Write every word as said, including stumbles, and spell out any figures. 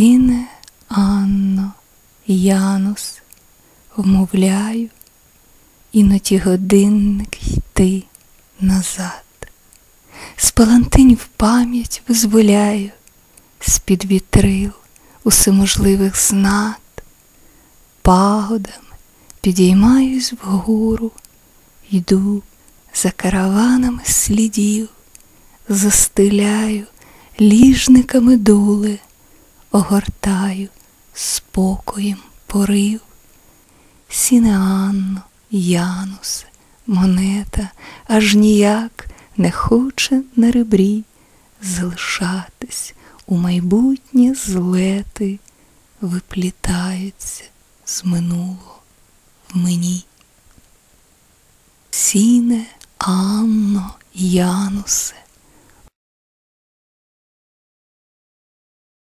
Сіне Анно, Янус, вмовляю, іноді годинник йти назад. З палантинь в пам'ять визволяю, з-під вітрил усеможливих знад, пагодами підіймаюсь вгору, йду за караванами слідів, застеляю ліжниками дули, огортаю спокоєм порив. Сіне Анно, Янусе, монета, аж ніяк не хоче на ребрі залишатись, у майбутнє злети виплітаються з минулого в мені. Сіне Анно, Янусе,